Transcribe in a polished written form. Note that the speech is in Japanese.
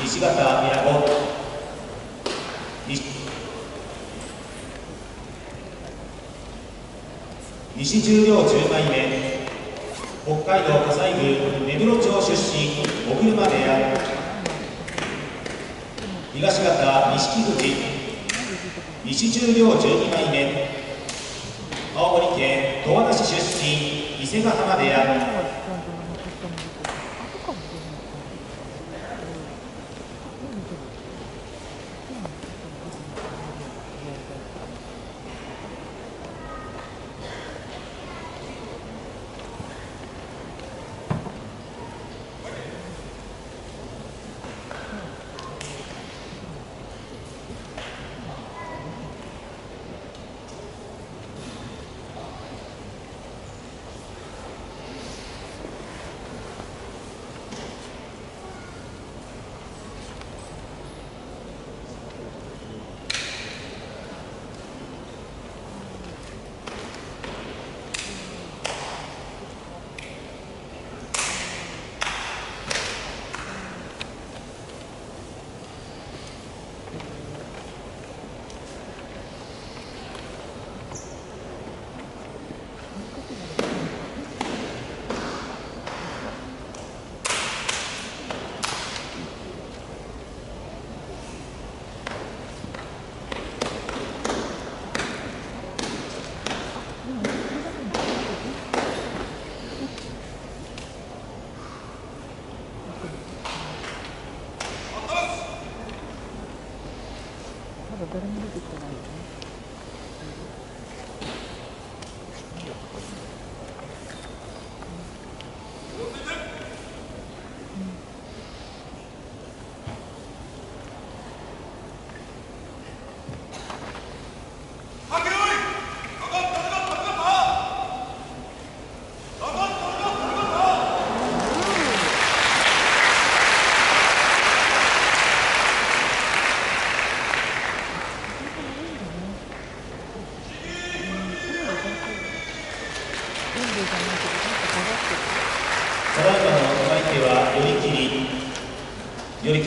西方西十両10枚目、北海道火災部根室町出身小車部屋、東方錦富士、西十両12枚目、青森県十和田市出身伊勢ヶ浜部屋、誰も出てきてないよね。ただいまのお相手は寄り切り。